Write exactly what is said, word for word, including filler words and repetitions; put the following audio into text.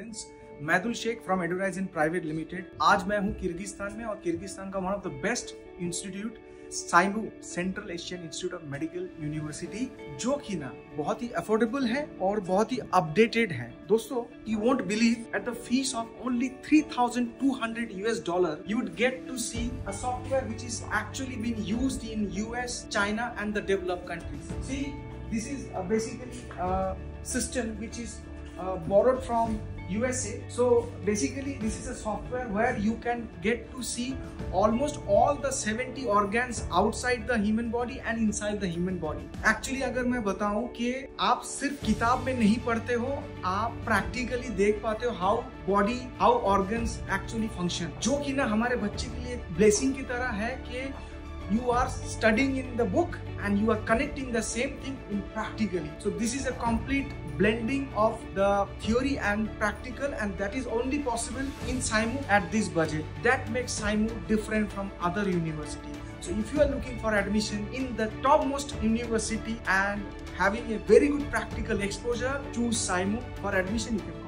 friends, Madhul Sheikh from Edurizon Private Limited. आज मैं हूँ किर्गिस्तान में और किर्गिस्तान का one of the best institute साइबू central Asian institute of medical university, जो कि ना बहुत ही अफोर्डेबल है और बहुत ही अपडेटेड है। दोस्तों, you won't believe, at the fees of only three thousand two hundred U S dollars you would get to see a software which is actually been used in U S, China and the developed countries. See, this is a basically uh, system which is uh, borrowed from U S A. So basically this is a software where you can get to see almost all the seventy organs outside the human body and inside the human body. Actually अगर मैं बताऊं कि आप सिर्फ किताब में नहीं पढ़ते हो, आप practically देख पाते हो how body, how organs actually function, जो कि ना हमारे बच्चे के लिए blessing की तरह है कि you are studying in the book and you are connecting the same thing in practically. So this is a complete blending of the theory and practical, and that is only possible in Saibu at this budget. That makes Saibu different from other universities. So if you are looking for admission in the topmost university and having a very good practical exposure, choose Saibu. For admission you can